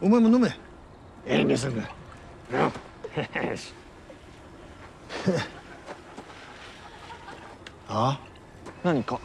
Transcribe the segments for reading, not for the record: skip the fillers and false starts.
お前も飲め。遠慮するな。あ？何か。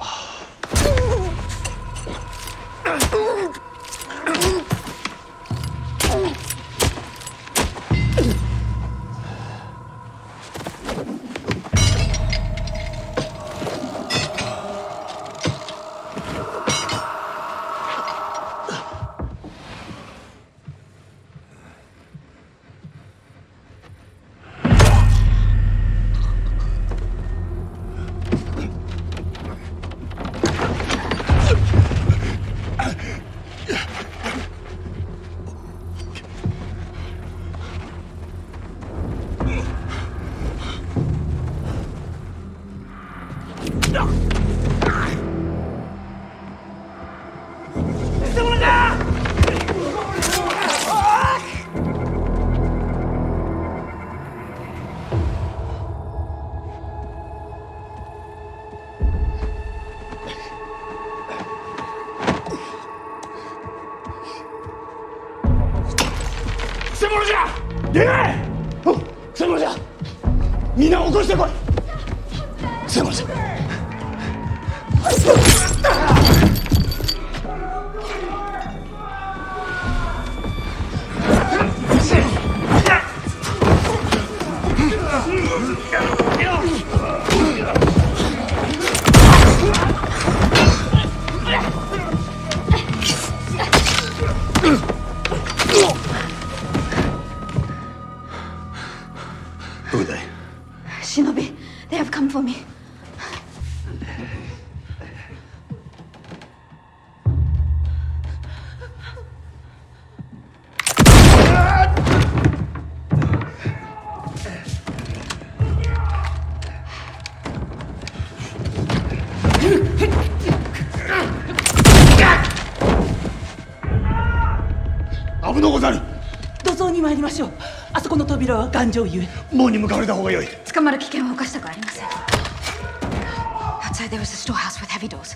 頑丈ゆえ門に向かわれた方がよい。捕まる危険を冒したくありません。 Outside there was a storehouse with heavy doors.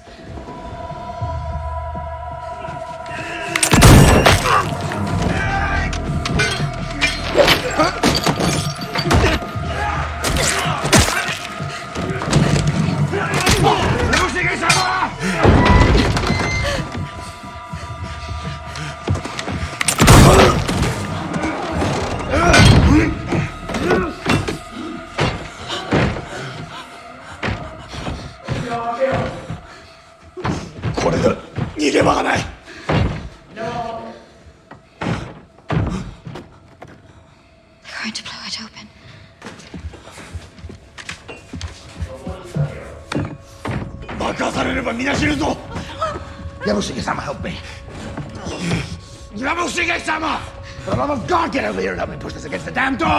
Get over here and help me push this against the damn door! Let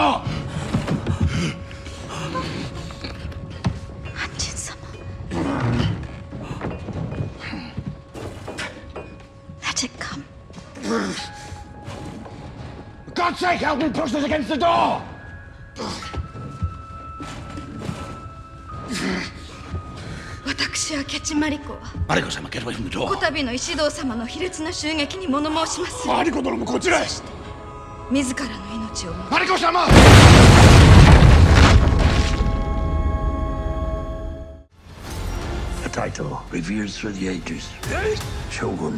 it come. For God's sake, help me push this against the door! Mariko-sama, get away from the door. こたびの 石堂様 の卑劣な襲撃に物申します。 Mariko殿もこちらへ。 自らの命を守る。マリコ様！A title revered through the ages. Shogun.